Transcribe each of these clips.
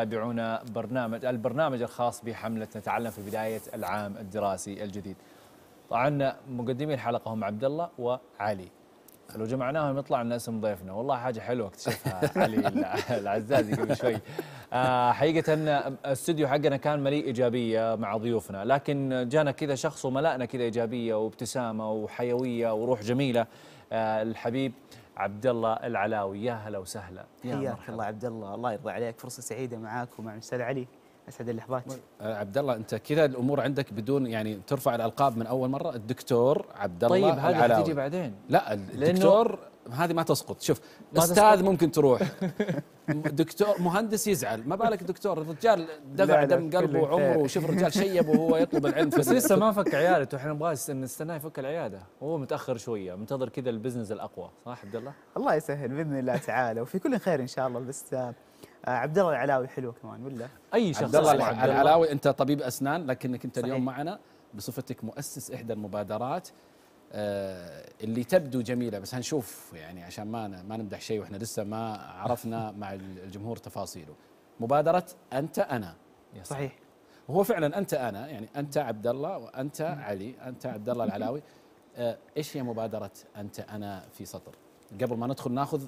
تابعونا البرنامج الخاص بحملة نتعلم في بداية العام الدراسي الجديد. طبعا مقدمي الحلقة هم عبد الله وعلي، لو جمعناهم يطلع لنا اسم ضيفنا، والله حاجة حلوة اكتشفها علي العزازي قبل شوي. حقيقة الاستوديو حقنا كان مليء إيجابية مع ضيوفنا، لكن جانا كذا شخص وملأنا كذا إيجابية وابتسامة وحيوية وروح جميلة. الحبيب عبد الله العلاوي، يا هلا وسهلا، حياك الله عبد الله، الله يرضى عليك، فرصة سعيدة معاك ومع الأستاذ علي، أسعد اللحظات. عبد الله أنت كذا الأمور عندك بدون يعني ترفع الألقاب من أول مرة، الدكتور عبد الله العلاوي. طيب هذه تجي بعدين، لا الدكتور هذه ما تسقط، شوف أستاذ ممكن تروح دكتور مهندس يزعل، ما بالك دكتور، الرجال دفع دم قلبه وعمره، وشوف الرجال شيب وهو يطلب العلم بس لسه ما فك عيادته، احنا نبغى نستناه يفك العياده، وهو متاخر شويه، منتظر كذا البزنس الاقوى، صح عبد الله؟ الله يسهل باذن الله تعالى، وفي كل خير ان شاء الله. بس عبد الله العلاوي حلو كمان ولا؟ اي شخص. عبد الله العلاوي انت طبيب اسنان، لكنك انت اليوم معنا بصفتك مؤسس احدى المبادرات اللي تبدو جميلة، بس هنشوف يعني عشان ما نمدح شيء واحنا لسه ما عرفنا مع الجمهور تفاصيله. مبادرة أنت أنا. صحيح. وهو فعلا أنت أنا، يعني أنت عبد الله وأنت علي، أنت عبد الله العلاوي. إيش هي مبادرة أنت أنا في سطر؟ قبل ما ندخل ناخذ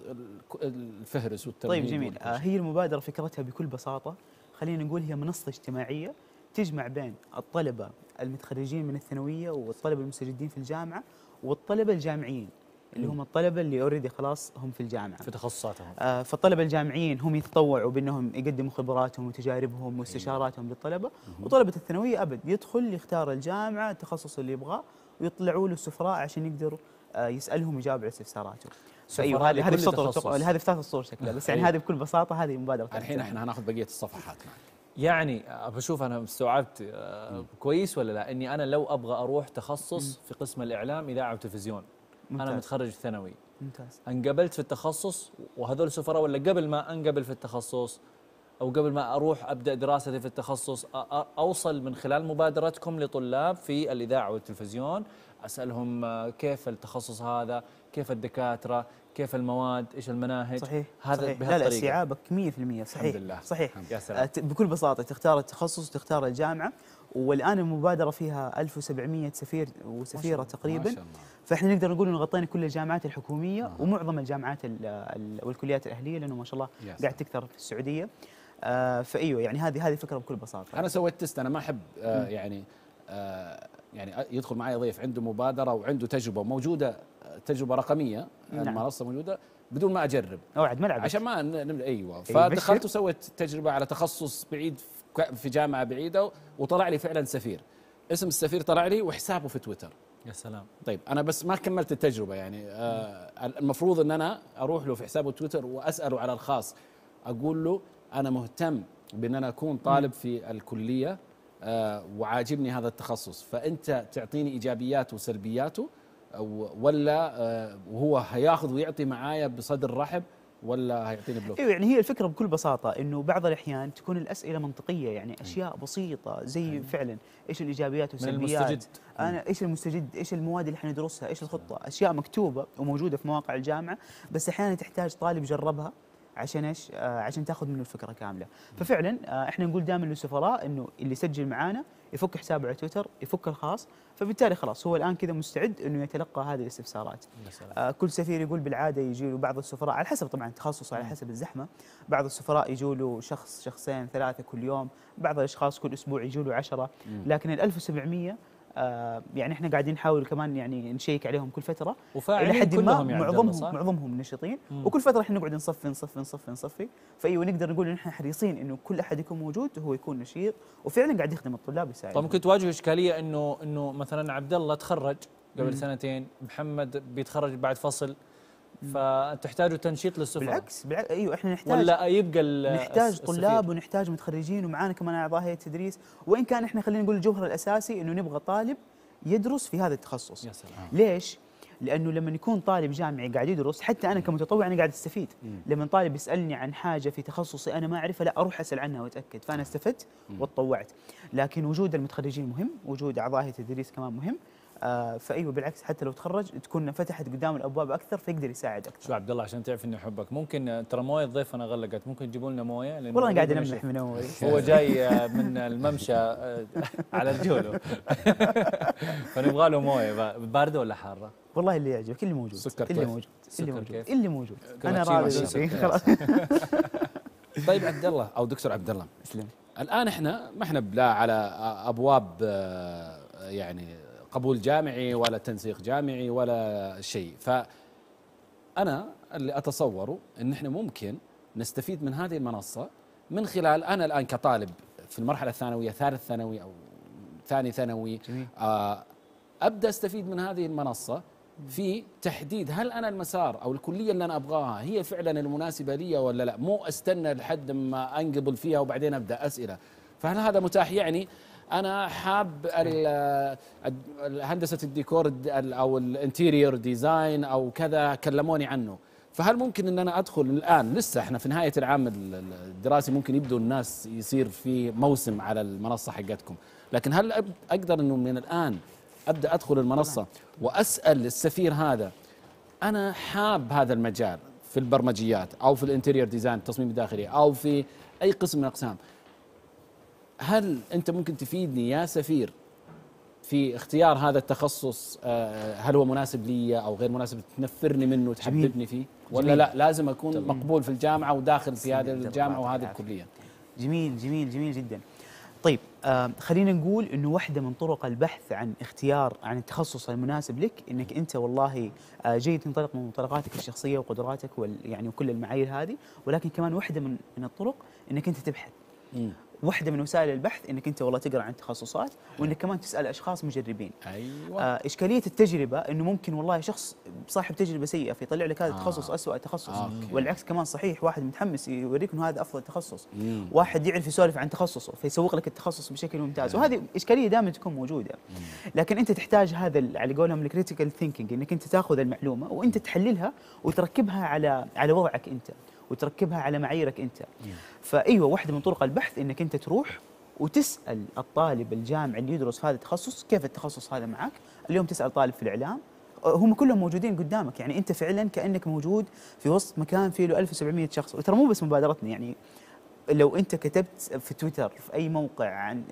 الفهرس والترتيب. طيب جميل. هي المبادرة فكرتها بكل بساطة، خلينا نقول هي منصة اجتماعية تجمع بين الطلبة المتخرجين من الثانوية والطلبة المستجدين في الجامعة والطلبة الجامعيين اللي هم الطلبة اللي اوريدي خلاص هم في الجامعة في تخصصاتهم. فالطلبة الجامعيين هم يتطوعوا بأنهم يقدموا خبراتهم وتجاربهم واستشاراتهم للطلبة، وطلبة الثانوية أبد يدخل يختار الجامعة التخصص اللي يبغاه ويطلعوا له السفراء عشان يقدروا يسألهم ويجاوب على استفساراتهم. ايوه هذه في ثلاث سطور شكلها، بس يعني هذه بكل بساطة هذه مبادرة. الحين احنا هناخذ بقية الصفحات معنا. يعني بشوف انا استوعبت كويس ولا لا، اني انا لو ابغى اروح تخصص في قسم الاعلام اذاعه وتلفزيون، انا متخرج ثانوي، ممتاز، انقبلت في التخصص وهذول سفراء، ولا قبل ما انقبل في التخصص او قبل ما اروح ابدا دراستي في التخصص اوصل من خلال مبادرتكم لطلاب في الاذاعه والتلفزيون، اسالهم كيف التخصص هذا، كيف الدكاتره، كيف المواد، ايش المناهج؟ صحيح. هذا صحيح. بهالطريقه. لا استيعابك 100%. صحيح. الحمد لله. صحيح. بكل بساطه تختار التخصص وتختار الجامعه، والان المبادره فيها 1700 سفير وسفيره تقريبا، فاحنا نقدر نقول انه غطينا كل الجامعات الحكوميه ومعظم الجامعات والكليات الاهليه، لانه ما شاء الله قاعد تكثر في السعوديه. فايوه يعني هذه فكره بكل بساطه. انا سويت تست، انا ما احب يعني يدخل معي ضيف عنده مبادره وعنده تجربه موجوده، تجربه رقميه، المنصه موجوده، بدون ما اجرب، اوعد ملعب عشان ما ايوه. فدخلت وسويت تجربه على تخصص بعيد في جامعه بعيده، وطلع لي فعلا سفير، اسم السفير طلع لي وحسابه في تويتر. يا سلام. طيب انا بس ما كملت التجربه، يعني المفروض ان انا اروح له في حسابه تويتر واساله على الخاص، اقول له انا مهتم بان انا اكون طالب في الكليه وعاجبني هذا التخصص، فانت تعطيني ايجابياته وسلبياته، ولا وهو هياخذ ويعطي معايا بصدر رحب، ولا هيعطيني بلوك؟ ايوه يعني هي الفكره بكل بساطه، انه بعض الاحيان تكون الاسئله منطقيه، يعني اشياء بسيطه زي فعلا ايش الايجابيات والسلبيات، انا ايش المستجد، ايش المواد اللي احنا ندرسها، ايش الخطه، اشياء مكتوبه وموجوده في مواقع الجامعه، بس احيانا تحتاج طالب جربها عشان ايش؟ عشان تاخذ منه الفكره كامله. ففعلا احنا نقول دائما للسفراء انه اللي يسجل معانا يفك حسابه على تويتر، يفك الخاص، فبالتالي خلاص هو الان كذا مستعد انه يتلقى هذه الاستفسارات. كل سفير يقول بالعاده يجي له بعض السفراء على حسب طبعا تخصصه، على حسب الزحمه، بعض السفراء يجوا له شخص، شخصين، ثلاثه كل يوم، بعض الاشخاص كل اسبوع يجوا له 10، لكن ال 1700 يعني احنا قاعدين نحاول كمان يعني نشيك عليهم كل فتره، الى حد ما معظمهم نشطين، وكل فتره احنا نقعد نصفي، فايوه نقدر نقول ان احنا حريصين انه كل احد يكون موجود وهو يكون نشيط وفعلا قاعد يخدم الطلاب ويساعدهم. طيب ممكن تواجه اشكاليه انه مثلا عبد الله تخرج قبل سنتين، محمد بيتخرج بعد فصل، فتحتاجوا تنشيط للسفراء. بالعكس ايوه احنا نحتاج، ولا يبقى نحتاج طلاب ونحتاج متخرجين، ومعانا كمان اعضاء هيئه التدريس، وان كان احنا خلينا نقول الجوهر الاساسي انه نبغى طالب يدرس في هذا التخصص. يا سلام. ليش؟ لانه لما يكون طالب جامعي قاعد يدرس، حتى انا كمتطوع انا قاعد استفيد، لما طالب يسالني عن حاجه في تخصصي انا ما اعرفها، لا اروح اسال عنها واتاكد، فانا استفدت وتطوعت. لكن وجود المتخرجين مهم، وجود اعضاء هيئه التدريس كمان مهم، فايوه بالعكس حتى لو تخرج تكون فتحت قدام الابواب اكثر فيقدر يساعد اكثر. شو عبد الله عشان تعرف اني احبك، ممكن ترى مويه ضيفنا غلقت، ممكن تجيبوا لنا مويه؟ والله انا قاعد انمح من اول، هو جاي من الممشى على رجوله فنبغى له مويه بارده ولا حاره؟ والله اللي يعجبك، كل موجود، سكر اللي موجود، اللي موجود، اللي موجود، انا راضي خلاص. طيب عبد الله او دكتور عبد الله، اسلم. الان احنا ما احنا بلا على ابواب يعني قبول جامعي ولا تنسيق جامعي ولا شيء، فأنا اللي أتصوره أن احنا ممكن نستفيد من هذه المنصة من خلال، أنا الآن كطالب في المرحلة الثانوية، ثالث ثانوي أو ثاني ثانوي، أبدأ أستفيد من هذه المنصة في تحديد هل أنا المسار أو الكلية اللي أنا أبغاها هي فعلا المناسبة لي ولا لا، مو أستنى لحد ما أنقبل فيها وبعدين أبدأ أسئلة. فهل هذا متاح؟ يعني أنا حاب هندسة الديكور أو الانتيريور ديزاين أو كذا، كلموني عنه، فهل ممكن أن أنا أدخل الآن؟ لسه إحنا في نهاية العام الدراسي، ممكن يبدو الناس يصير في موسم على المنصة حقتكم، لكن هل أقدر أنه من الآن أبدأ أدخل المنصة وأسأل السفير هذا أنا حاب هذا المجال في البرمجيات أو في الانتيريور ديزاين التصميم الداخلي أو في أي قسم من الأقسام، هل أنت ممكن تفيدني يا سفير في اختيار هذا التخصص؟ هل هو مناسب لي أو غير مناسب؟ تنفرني منه وتحببني فيه ولا جميل. لا لازم أكون جميل. مقبول في الجامعة وداخل في هذه الجامعة وهذه الكلية. جميل جميل جميل جدا. طيب خلينا نقول أنه واحدة من طرق البحث عن اختيار عن التخصص المناسب لك أنك أنت والله جيد تنطلق من منطلقاتك الشخصية وقدراتك يعني وكل المعايير هذه، ولكن كمان واحدة من الطرق أنك أنت تبحث. واحدة من وسائل البحث انك انت والله تقرا عن تخصصات، وانك كمان تسال اشخاص مجربين. ايوه اشكالية التجربة انه ممكن والله شخص صاحب تجربة سيئة فيطلع لك هذا التخصص اسوأ تخصص، والعكس كمان صحيح، واحد متحمس يوريك انه هذا افضل تخصص، واحد يعرف يسولف عن تخصصه فيسوق لك التخصص بشكل ممتاز، وهذه اشكالية دائما تكون موجودة. لكن انت تحتاج هذا على قولهم الكريتيكال ثينكينج، انك انت تاخذ المعلومة وانت تحللها وتركبها على وضعك انت وتركبها على معاييرك انت. فايوه واحده من طرق البحث انك انت تروح وتسال الطالب الجامعي اللي يدرس هذا التخصص كيف التخصص هذا معك. اليوم تسال طالب في الاعلام، هم كلهم موجودين قدامك، يعني انت فعلا كانك موجود في وسط مكان فيه له 1700 شخص. وترى مو بس مبادرتنا، يعني لو انت كتبت في تويتر في اي موقع عن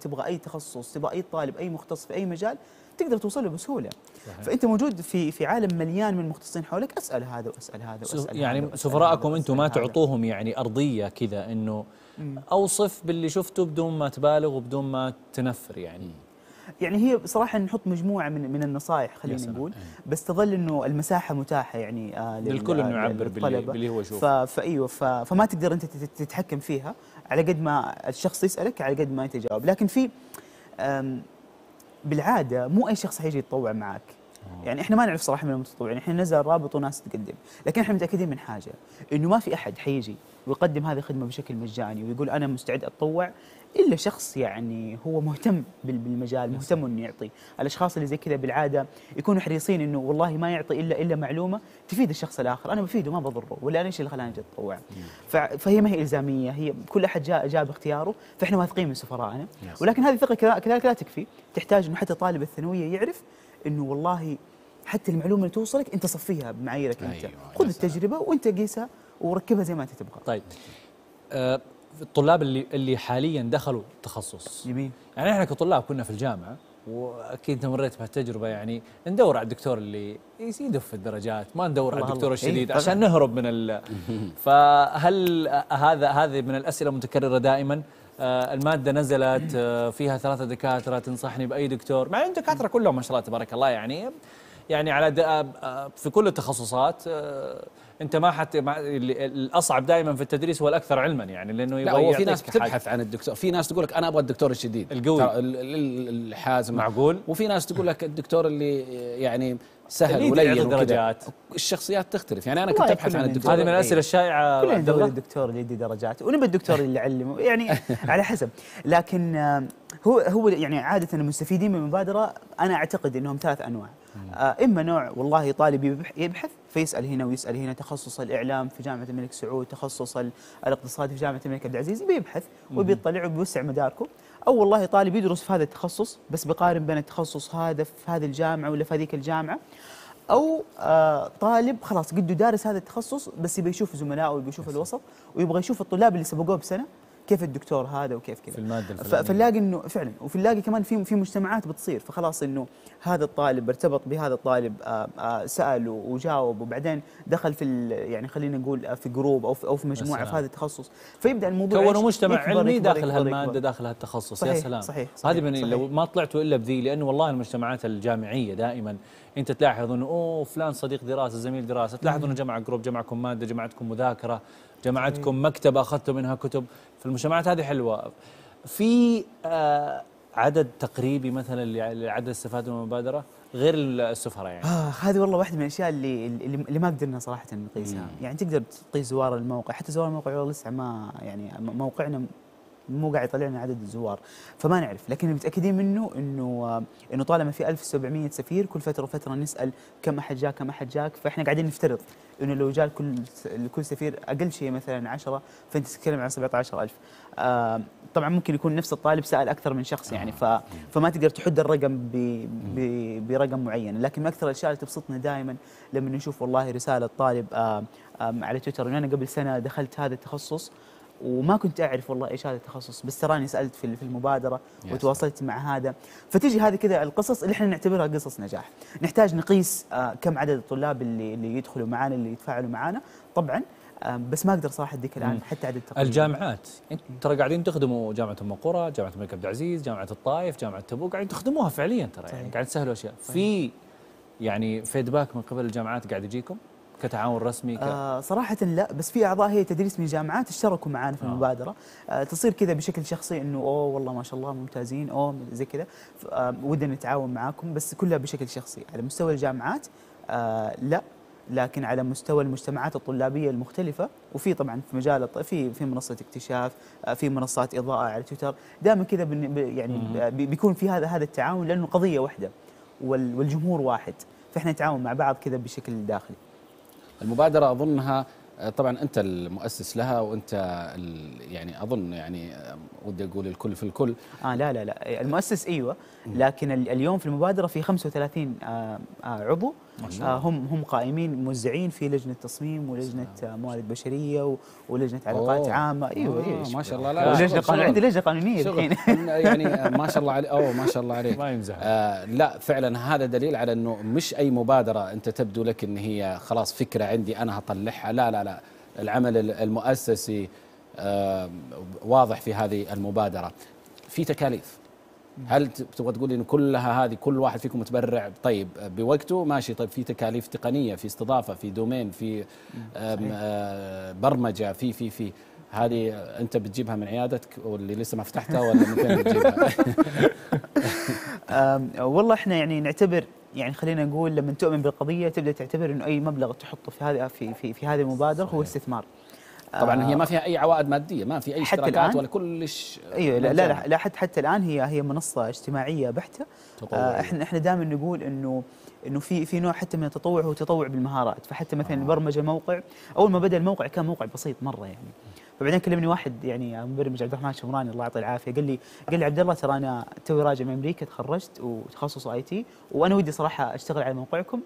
تبغى اي تخصص، تبغى اي طالب، اي مختص في اي مجال، تقدر توصل له بسهوله. صحيح. فانت موجود في عالم مليان من المختصين حولك، اسال هذا واسال هذا واسال، يعني سفراءكم انتم ما تعطوهم يعني ارضيه كذا انه اوصف باللي شفته بدون ما تبالغ وبدون ما تنفر يعني. يعني هي بصراحه نحط مجموعه من النصائح خلينا نقول، بس تظل انه المساحه متاحه يعني للكل انه يعبر باللي هو يشوفه، فايوه فما تقدر انت تتحكم فيها على قد ما الشخص يسالك، على قد ما انت تجاوب. لكن في بالعاده مو اي شخص حيجي يتطوع معك، يعني احنا ما نعرف صراحه من المتطوعين، احنا ننزل رابط وناس تقدم، لكن احنا متاكدين من حاجه انه ما في احد حيجي ويقدم هذه الخدمه بشكل مجاني ويقول انا مستعد اتطوع الا شخص يعني هو مهتم بالمجال، مهتم انه يعطي. الاشخاص اللي زي كذا بالعاده يكونوا حريصين انه والله ما يعطي الا معلومه تفيد الشخص الاخر، انا بفيده ما بضره، ولا انا ايش اللي خلاني اتطوع. فهي ما هي الزاميه، هي كل احد جاء باختياره، فاحنا واثقين من سفرائنا، ولكن هذه الثقه كذلك لا تكفي، تحتاج انه حتى طالب الثانويه يعرف انه والله حتى المعلومه اللي توصلك انت صفيها بمعاييرك انت. خذ التجربه وانت قيسها وركبها زي ما انت تبغى. طيب الطلاب اللي حاليا دخلوا تخصص، جميل. يعني احنا كطلاب كنا في الجامعه، واكيد انت مريت بهالتجربه، يعني ندور على الدكتور اللي يدف الدرجات، ما ندور على الدكتور الشديد عشان نهرب من فهل هذه من الاسئله المتكرره دائما؟ المادة نزلت فيها 3 دكاترة، تنصحني بأي دكتور؟ مع أن الدكاترة كلهم ما شاء الله تبارك الله، يعني على في كل التخصصات. أنت ما حتى الأصعب دائما في التدريس هو الأكثر علما، يعني لأنه يبغى يعطيك. في ناس تبحث عن الدكتور، في ناس تقول لك أنا أبغى الدكتور الشديد القوي الحازم، معقول. وفي ناس تقول لك الدكتور اللي يعني سهل ولين درجات. الشخصيات تختلف، يعني انا كنت ابحث عن الدكتور. هذه من الاسئله الشائعه، كلنا ندور الدكتور اللي يدي درجات، ونبي الدكتور اللي يعلمه يعني على حسب. لكن هو يعني عاده المستفيدين من المبادره انا اعتقد انهم 3 انواع. إما نوع والله طالب يبحث فيسأل هنا ويسأل هنا، تخصص الإعلام في جامعة الملك سعود، تخصص الاقتصاد في جامعة الملك عبد العزيز، بيبحث وبيطلع وبيوسع مداركه. أو والله طالب يدرس في هذا التخصص بس بقارن بين التخصص هذا في هذه الجامعة ولا في هذيك الجامعة. أو طالب خلاص قده دارس هذا التخصص بس يبغى يشوف زملائه ويبغى يشوف الوسط ويبغى يشوف الطلاب اللي سبقوه بسنة كيف الدكتور هذا وكيف كذا في المادة الفلانية. فنلاقي انه فعلا، وفنلاقي كمان في مجتمعات بتصير، فخلاص انه هذا الطالب ارتبط بهذا الطالب، سأل وجاوب وبعدين دخل في يعني خلينا نقول في جروب او في مجموعه في هذا التخصص، فيبدا الموضوع كونوا مجتمع علمي داخل هالماده داخل هالتخصص. يا سلام، صحيح هذه من لو ما طلعتوا الا بذي، لانه والله المجتمعات الجامعيه دائما انت تلاحظ انه اوه فلان صديق دراسه زميل دراسه، تلاحظ انه جمع جروب، جمعكم ماده، جمعتكم مذاكره، جمعتكم مكتبه اخذتوا منها كتب. فالمجتمعات هذه حلوه. في عدد تقريبي مثلا لعدد السفاده من المبادره غير السفراء يعني؟ هذه والله واحده من الاشياء اللي ما قدرنا صراحه نقيسها، يعني تقدر تقيس زوار الموقع، حتى زوار الموقع والله لسه ما يعني موقعنا مو قاعد يطلع لنا عدد الزوار، فما نعرف، لكن متاكدين منه انه طالما في 1700 سفير كل فتره وفتره نسال كم احد جاك، فاحنا قاعدين نفترض انه لو جاء كل سفير اقل شيء مثلا 10، فانت تتكلم عن 17000. طبعا ممكن يكون نفس الطالب سال اكثر من شخص يعني، فما تقدر تحد الرقم برقم معين، لكن اكثر الاشياء اللي تبسطنا دائما لما نشوف والله رساله طالب على تويتر انه انا قبل سنه دخلت هذا التخصص وما كنت أعرف والله إيش هذا التخصص، بس تراني سألت في المبادرة وتواصلت مع هذا. فتجي هذه كذا القصص اللي احنا نعتبرها قصص نجاح. نحتاج نقيس كم عدد الطلاب اللي يدخلوا معانا، اللي يتفاعلوا معانا طبعا، بس ما أقدر صراحة أديك الآن حتى عدد تقريبي. الجامعات ترى قاعدين تخدموا جامعة أم قرى، جامعة الملك عبد العزيز، جامعة الطائف، جامعة تبوك، قاعدين تخدموها فعليا ترى، يعني قاعد تسهلوا أشياء. في يعني فيدباك من قبل الجامعات قاعد يجيكم؟ كتعاون رسمي صراحة لا، بس في أعضاء هي تدريس من جامعات اشتركوا معانا في المبادرة، تصير كذا بشكل شخصي إنه أوه والله ما شاء الله ممتازين، أوه زي كذا ودنا نتعاون معاكم، بس كلها بشكل شخصي. على مستوى الجامعات لا، لكن على مستوى المجتمعات الطلابية المختلفة، وفي طبعا في مجال في منصة اكتشاف، في منصات إضاءة على تويتر، دائما كذا يعني بيكون في هذا التعاون، لأنه قضية واحدة والجمهور واحد، فإحنا نتعاون مع بعض كذا بشكل داخلي. المبادرة أظنها طبعا أنت المؤسس لها، وأنت يعني أظن يعني ودي أقول الكل في الكل. لا المؤسس أيوة، لكن اليوم في المبادرة في 35 عضو، هم قائمين موزعين في لجنة تصميم ولجنة موارد بشرية ولجنة علاقات عامة. ايوه ما شاء الله. عندي لجنة قانونية الحين يعني ما شاء الله عليك. ما شاء الله عليك، ما يمزح. لا فعلا هذا دليل على انه مش اي مبادرة انت تبدو لك ان هي خلاص فكرة عندي انا هطلعها، لا العمل المؤسسي واضح في هذه المبادرة. في تكاليف، هل تبغى تقول إن كلها هذه كل واحد فيكم متبرع طيب بوقته ماشي؟ طيب في تكاليف تقنية، في استضافة، في دومين، في برمجة، في هذه أنت بتجيبها من عيادتك واللي لسه ما فتحتها ولا من فين بتجيبها؟ والله إحنا يعني نعتبر، يعني خلينا نقول لما تؤمن بالقضية تبدأ تعتبر إنه أي مبلغ تحطه في هذه في هذه المبادرة هو استثمار. طبعا هي ما فيها اي عوائد ماديه، ما في اي اشتراكات ولا كلش. ايوه لا حتى الان هي منصه اجتماعيه بحته. احنا دائما نقول انه في نوع حتى من التطوع، هو تطوع بالمهارات. فحتى مثلا برمجه موقع، اول ما بدا الموقع كان موقع بسيط مره يعني، فبعدين كلمني واحد يعني مبرمج عبد الرحمن الشمراني الله يعطيه العافيه، قال لي عبد الله ترى انا توي راجع من امريكا، تخرجت وتخصص IT، وانا ودي صراحه اشتغل على موقعكم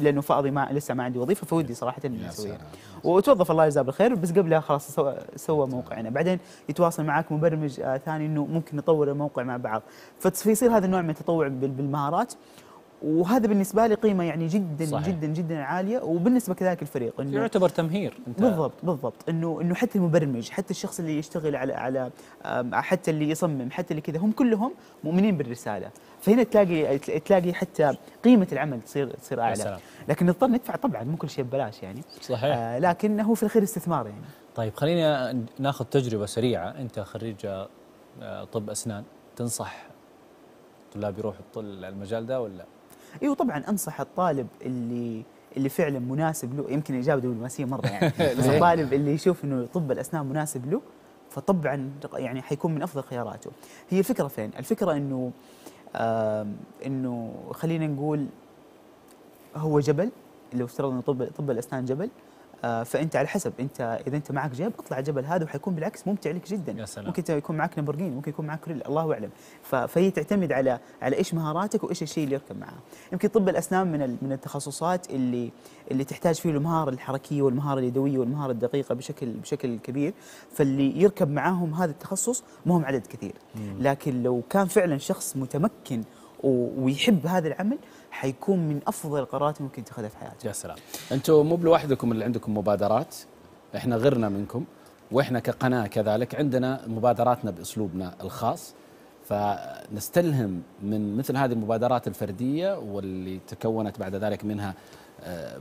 لانه فاضي لسه ما عندي وظيفه، فودي صراحه اني اسويها. وتوظف الله يجزاه بالخير، بس قبلها خلاص سوى موقعنا. بعدين يتواصل معك مبرمج ثاني انه ممكن نطور الموقع مع بعض، فيصير هذا النوع من التطوع بالمهارات. وهذا بالنسبه لي قيمه يعني جدا صحيح. جدا جدا عاليه، وبالنسبه كذلك الفريق انه يعتبر تمهير. بالضبط انه حتى المبرمج، حتى الشخص اللي يشتغل على حتى اللي يصمم، حتى اللي كذا، هم كلهم مؤمنين بالرساله. فهنا تلاقي حتى قيمه العمل تصير اعلى، لكن نضطر ندفع طبعا، مو كل شيء ببلاش يعني. صحيح. لكن هو في الخير استثمار يعني. طيب خلينا ناخذ تجربه سريعه. انت خريج طب اسنان، تنصح طلاب يروحوا المجال ده ولا؟ ايوه طبعا انصح الطالب اللي فعلا مناسب له. يمكن الاجابه دبلوماسيه مره يعني، بس الطالب اللي يشوف انه طب الاسنان مناسب له فطبعا يعني حيكون من افضل خياراته. هي الفكره فين؟ الفكره انه خلينا نقول هو جبل، لو افترض ان طب الاسنان جبل، فانت على حسب، انت اذا انت معك جيب اطلع الجبل هذا وحيكون بالعكس ممتع لك جدا. يا سلام. ممكن يكون معك لامبورجيني، ممكن يكون معك كريلا، الله اعلم. فهي تعتمد على ايش مهاراتك وايش الشيء اللي يركب معاه. يمكن طب الاسنان من التخصصات اللي تحتاج فيه المهاره الحركيه والمهاره اليدويه والمهاره الدقيقه بشكل كبير، فاللي يركب معاهم هذا التخصص ما هم عدد كثير. لكن لو كان فعلا شخص متمكن ويحب هذا العمل حيكون من افضل القرارات ممكن تاخذها في حياتك. يا سلام. انتم مو بلوحدكم اللي عندكم مبادرات، احنا غيرنا منكم، واحنا كقناه كذلك عندنا مبادراتنا باسلوبنا الخاص، فنستلهم من مثل هذه المبادرات الفرديه واللي تكونت بعد ذلك منها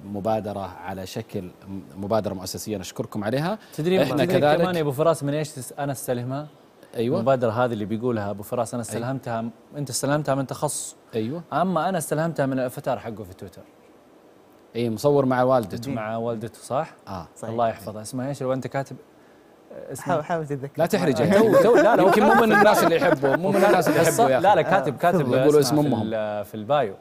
مبادره على شكل مبادره مؤسسيه نشكركم عليها. تدري احنا كذلك كمان يا ابو فراس من ايش انا استلهمها؟ ايوه المبادره هذه اللي بيقولها ابو فراس انا استلهمتها. أيوة. انت استلهمتها من تخصص. ايوه اما انا استلهمتها من الافاتار حقه في تويتر. اي مصور مع والدته. مع والدته صح؟ اه صحيح. الله يحفظها. اسمها ايش لو انت كاتب؟ حاول تتذكر. لا تحرج. لا يمكن مو من الناس اللي يحبوا، مو من الناس اللي يحبوا يا اخي. لا كاتب يقولوا اسم امهم في البايو.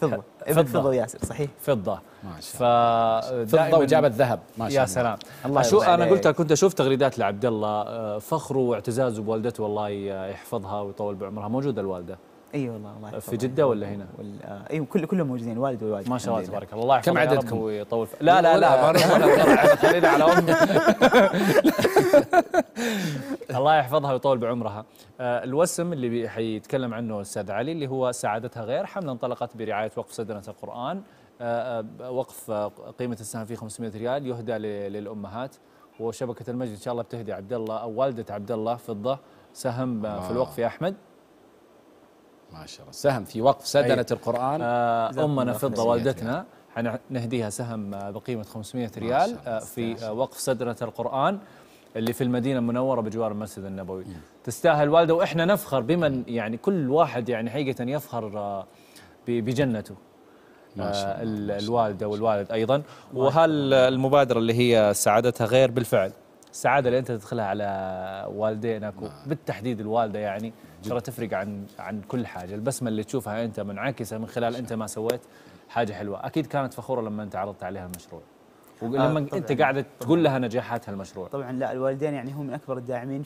فضة. فضة ياسر صحيح. فضة ما شاء الله. فضة وجابت ذهب ما شاء الله. يا سلام. الله شو انا قلت كنت اشوف تغريدات لعبد الله، فخره واعتزازه بوالدته الله يحفظها ويطول بعمرها. موجوده الوالده؟ اي أيوة والله الله يحفظها. في جده ولا هنا؟ ايوه كلهم موجودين والد والوالده ما شاء الله تبارك الله. الله يحفظها. كم عددكم؟ ويطول لا خلينا على امي. الله يحفظها ويطول بعمرها. الوسم اللي حيتكلم عنه الاستاذ علي اللي هو سعادتها غير، حمله انطلقت برعايه وقف سدنة القرآن. وقف قيمه السهم فيه 500 ريال يهدى للامهات، وشبكه المجد ان شاء الله بتهدي عبد الله او والده عبد الله فضه سهم في الوقف. يا احمد ما شاء الله سهم في وقف سدنة القرآن. امنا فضه والدتنا حنهديها سهم بقيمه 500 ريال في وقف سدنة القرآن اللي في المدينه المنوره بجوار المسجد النبوي. تستاهل والده، واحنا نفخر بمن يعني كل واحد يعني حقيقه يفخر بجنته. ما شاء الله. الوالده والوالد ايضا. وهل المبادره اللي هي سعادتها غير بالفعل السعاده اللي انت تدخلها على والدينك بالتحديد الوالده يعني ترى تفرق عن كل حاجه. البسمه اللي تشوفها انت منعكسه من خلال انت ما سويت حاجه حلوه، اكيد كانت فخوره لما انت عرضت عليها المشروع ولما انت قاعده تقول لها نجاحات هالمشروع. طبعا لا الوالدين يعني هم من اكبر الداعمين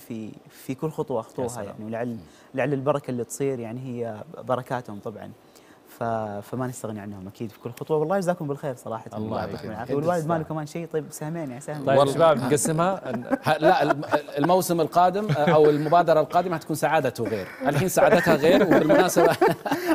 في كل خطوه اخطوها يعني، ولعل البركه اللي تصير يعني هي بركاتهم طبعا، فما نستغني عنهم اكيد في كل خطوه. والله يجزاكم بالخير صراحه. الله يعطيكم العافيه. والوالد ماله كمان شيء. طيب سهمين يعني سهم. طيب شباب نقسمها. لا الموسم القادم او المبادره القادمه حتكون سعادته غير، الحين سعادتها غير. وبالمناسبه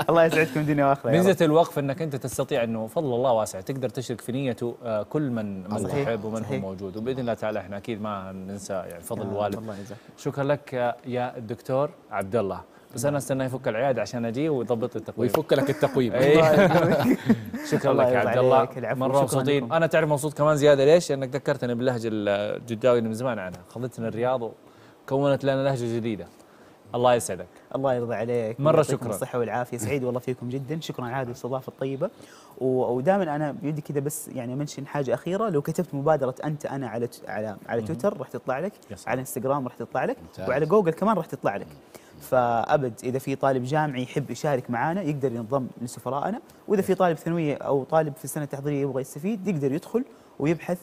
الله يسعدكم دنيا واخره. ميزه الوقف انك انت تستطيع انه فضل الله واسع تقدر تشرك في نيته كل من تحب ومن هو موجود، وباذن الله تعالى احنا اكيد ما ننسى يعني فضل الوالد. الله يجزاك. شكرا لك يا الدكتور عبد الله. بس انا استنى يفك العياده عشان اجي ويضبط لي التقويم ويفك لك التقويم. شكرا لك يا عبد الله، مره مبسوطين. انا تعرف مبسوط كمان زياده ليش؟ لانك ذكرتني باللهجه الجداويه اللي من زمان عنها، خذتنا الرياض وكونت لنا لهجه جديده. الله يسعدك. الله يرضى عليك. مره شكرا. الصحه والعافيه. سعيد والله فيكم جدا. شكرا على هذه الاستضافه الطيبه. ودائما انا بيدي كذا بس يعني منشن حاجه اخيره، لو كتبت مبادره انت انا على تويتر راح تطلع لك، على انستغرام راح تطلع لك، وعلى جوجل كمان راح تطلع لك. فأبد إذا في طالب جامعي يحب يشارك معانا يقدر ينضم لسفراءنا، وإذا في طالب ثانوية أو طالب في السنة التحضيرية يبغى يستفيد يقدر يدخل ويبحث،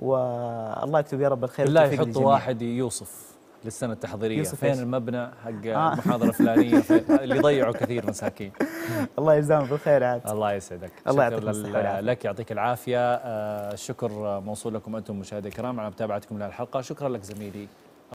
والله يكتب يا رب الخير. لا يحط واحد يوصف للسنة التحضيرية يوسف فين المبنى حق المحاضرة فلانية اللي ضيعوا كثير مساكين. الله يجزاهم بالخير عاد. الله يسعدك. الله يعطيك الصحة لك. يعطيك العافية. الشكر موصول لكم أنتم مشاهدي الكرام على متابعتكم للحلقة. شكرا لك زميلي